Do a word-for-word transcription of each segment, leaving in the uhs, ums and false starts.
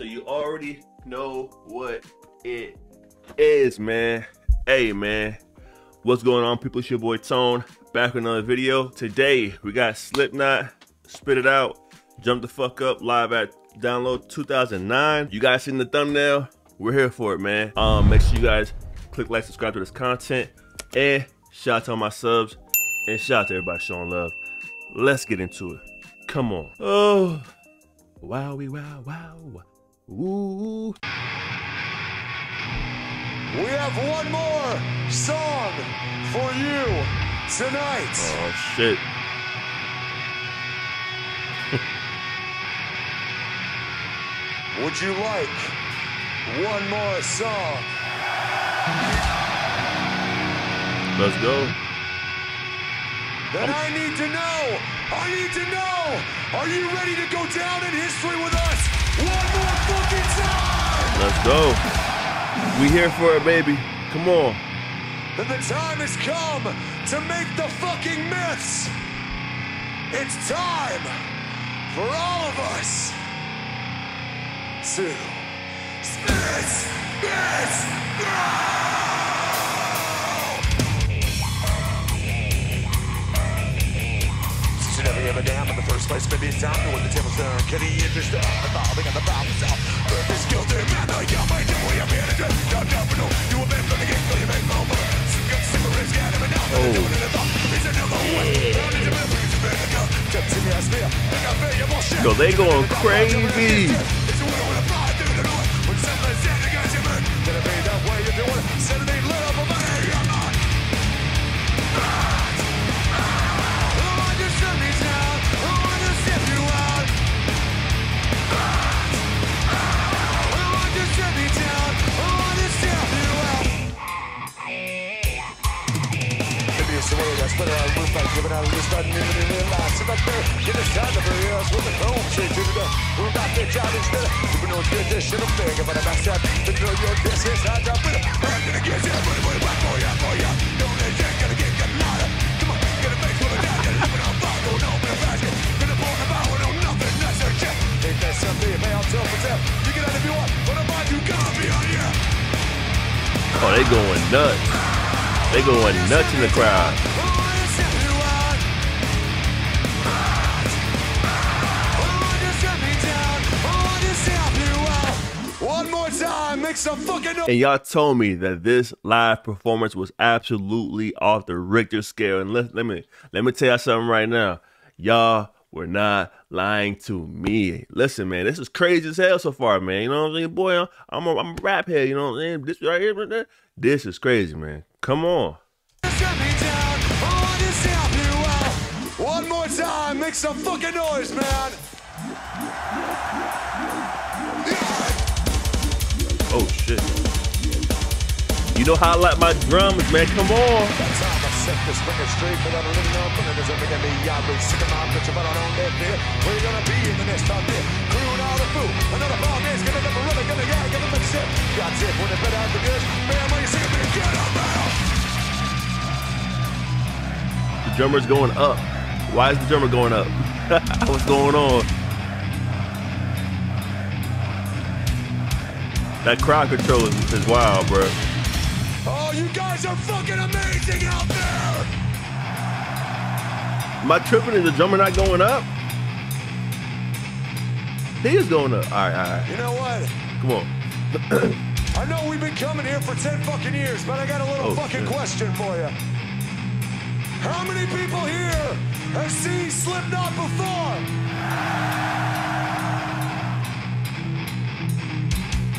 so you already know what it is, man. Hey, man. What's going on, people? It's your boy Tone, back with another video. Today, we got Slipknot, Spit It Out, Jump the Fuck Up, live at Download two thousand nine. You guys seen the thumbnail? We're here for it, man. Um, make sure you guys click like, subscribe to this content, and shout out to all my subs, and shout out to everybody showing love. Let's get into it. Come on. Oh, wowie, wow, wow. Ooh. We have one more song for you tonight. Oh, shit. Would you like one more song? Let's go. Then I need to know. I need to know. Are you ready to go down in history with us? One more fucking time. Let's go. We here for it, baby. Come on. Then the time has come to make the fucking myths. It's time for all of us to spit it out. To never give a damn in the first place, maybe it's time to win the tables there. Can he interest them? Evolving on the problem itself. Earth is guilty, man. I got my deal. We have here to do. Yo, they going crazy. But I will fight, giving out a list, I didn't even realize. If I fail, get this time to bury us with a home shit to the door. We're about to try this better. Even though it's good, this shit I'm big. But I'm outside, to know your this is high drop it. I'm gonna get you, but I'm back for ya, for ya. Don't let you gonna get got louder. Come on, get a face for the down, get a living on fire, don't open a basket. Gonna born a power, no nothing, that's her shit. Ain't that something, it may all tell for self. You get out if you want, but I'm on you, gotta be on ya. Oh, they going nuts. They going nuts in the crowd. And y'all told me that this live performance was absolutely off the Richter scale. And let, let me let me tell y'all something right now. Y'all were not lying to me. Listen, man, this is crazy as hell so far, man. You know what I'm saying? Boy, I'm a, I'm a rap head. You know what I'm saying? This right here, right there. This is crazy, man. Come on. One more time. Make some fucking noise, man. Oh shit. You know how I like my drums, man. Come on. That's how I set this record straight without a little nothing. It doesn't make me y'all be sick of my picture, but I don't live here. Where you gonna be in the next time there? Crewing all the food. Another ball game's gonna never really gonna get it, gonna mix it. That's it, when it better out the goods. Man, when you see me, get up out. The drummer's going up. Why is the drummer going up? What's going on? That crowd control is, is wild, bro. Oh, you guys are fucking amazing out there! Am I tripping? Is the drummer not going up? He is going up. All right, all right. You know what? Come on. I know we've been coming here for ten fucking years, but I got a little oh, fucking shit. question for you. How many people here have seen Slipknot before?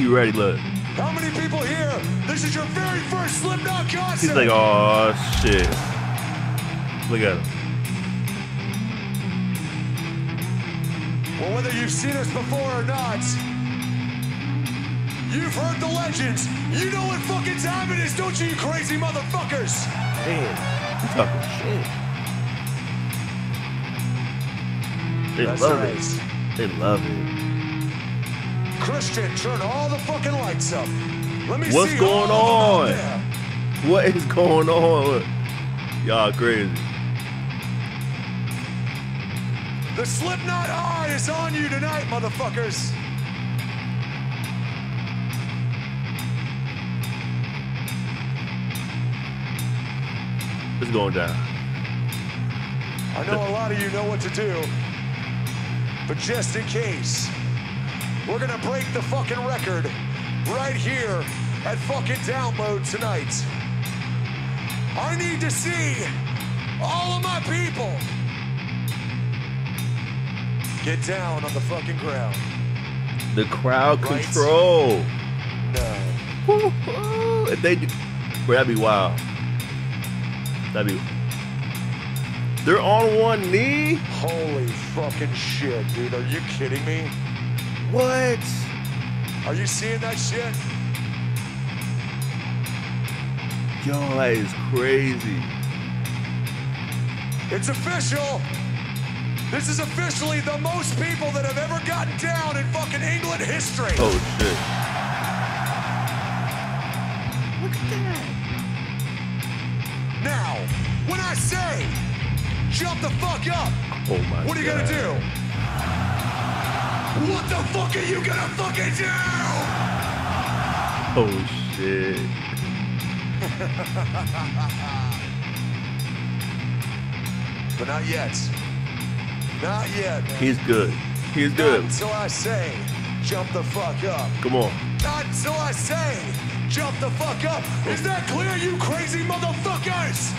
You ready? Look. How many people here? This is your very first Slipknot concert. He's like, oh shit. Look at him. Well, whether you've seen us before or not, you've heard the legends. You know what fucking time it is, don't you, you crazy motherfuckers? Damn. Talking shit. They That's love nice. it. They love it. Christian, turn all the fucking lights up. Let me What's see going on? What is going on? Y'all crazy. The Slipknot eye is on you tonight, motherfuckers. It's going down. I know a lot of you know what to do, but just in case, we're gonna break the fucking record right here at fucking Download tonight. I need to see all of my people get down on the fucking ground. The crowd right. Control. No. If they do, boy, that'd be wild. That'd be. They're on one knee. Holy fucking shit, dude! Are you kidding me? What? Are you seeing that shit? Yo, that is crazy. It's official. This is officially the most people that have ever gotten down in fucking England history. Oh, shit. Look at that. Now, when I say jump the fuck up, oh my what are you God. gonna do? What the fuck are you gonna fucking do? Oh, shit. But not yet. Not yet. Man. He's good. He's good. Not until I say, jump the fuck up. Come on. Not until I say, jump the fuck up. Is that clear, you crazy motherfuckers?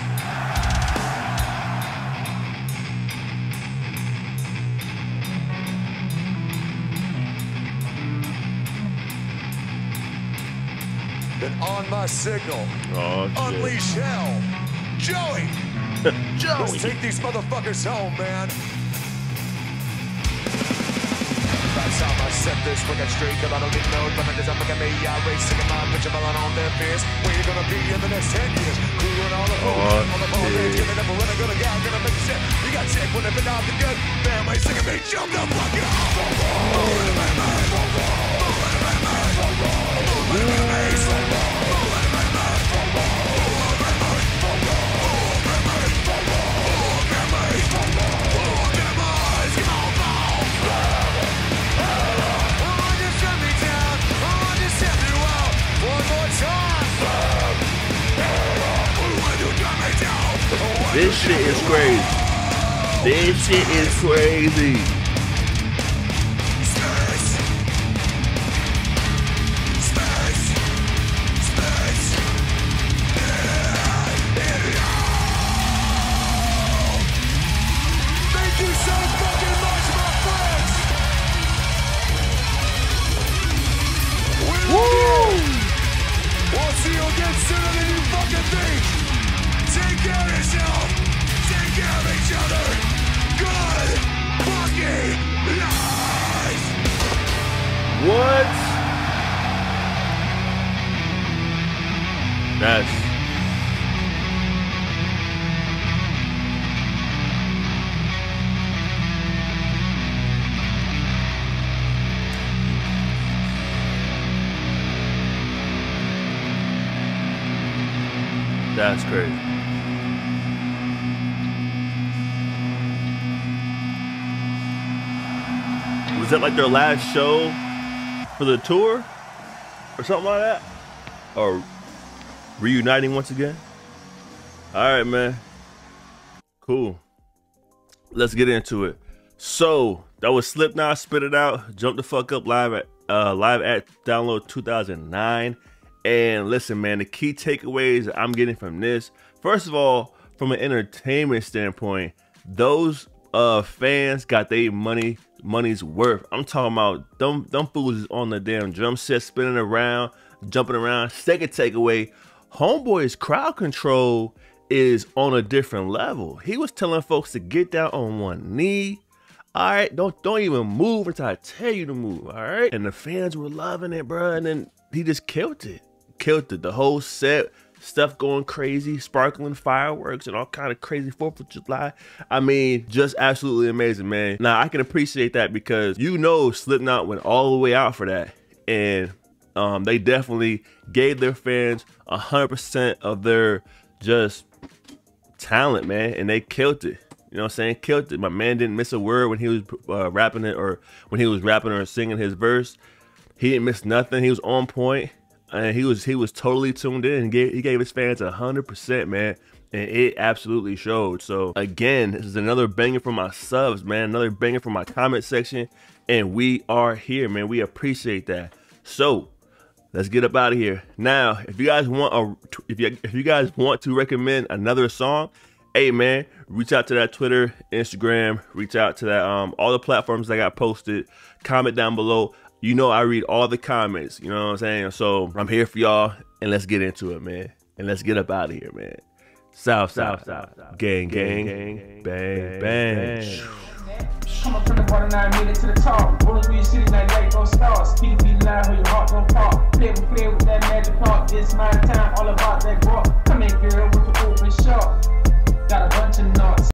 Then on my signal, oh, unleash hell. Joey. Joey. Let's take these motherfuckers home, man. That's how I set this wicked streak, cause I don't get no but I'm looking at me, I racing in my bitch, I'm on their fears. Where you gonna be in the next ten years? Crewing all the hoes, all the boys, giving up a winner, gonna get out, gonna make a shit. You got sick when it been out the good, man, wait, sick of me, jump the fuck up. This shit is crazy. This shit is crazy. Space. Space. Space. Thank you so fucking much, my friends. We love you. We'll see you again sooner than you fucking think. Take care of yourself! Take care of each other! Good fucking life! What? That's... That's crazy. Is that like their last show for the tour or something like that? Or reuniting once again? All right, man. Cool. Let's get into it. So that was Slipknot, Spit It Out, Jump the Fuck Up live at uh, live at Download two thousand nine. And listen, man, the key takeaways I'm getting from this, first of all, from an entertainment standpoint, those uh, fans got their money. money's worth. I'm talking about them, them fools is on the damn drum set, spinning around, jumping around. Second takeaway, homeboy's crowd control is on a different level. He was telling folks to get down on one knee. All right, don't don't even move until I tell you to move. All right, and the fans were loving it, bro. And then he just killed it, killed it. The whole set, stuff going crazy, sparkling fireworks and all kind of crazy fourth of July. I mean, just absolutely amazing, man. Now, I can appreciate that because, you know, Slipknot went all the way out for that. And um, they definitely gave their fans one hundred percent of their just talent, man. And they killed it. You know what I'm saying? Killed it. My man didn't miss a word when he was uh, rapping it or when he was rapping or singing his verse. He didn't miss nothing. He was on point. And he was he was totally tuned in. He gave, he gave his fans a hundred percent, man. and it absolutely showed. So again, this is another banger for my subs, man, another banger for my comment section, and we are here, man. We appreciate that. So let's get up out of here. Now, if you guys want a if you if you guys want to recommend another song, hey man, reach out to that Twitter, Instagram, reach out to that um all the platforms that got posted. Comment down below. You know I read all the comments, you know what I'm saying? So I'm here for y'all, and let's get into it, man. And let's get up out of here, man. South, South, South, South. Gang, gang, gang, bang, bang. Come up from the water, now I made it to the top. Rolling through your city, now light gon' start. Speed be line where your heart gon' pop. Play with, play with that magic part. It's my time, all about that rock. Come in, girl, with the open shot. Got a bunch of knots.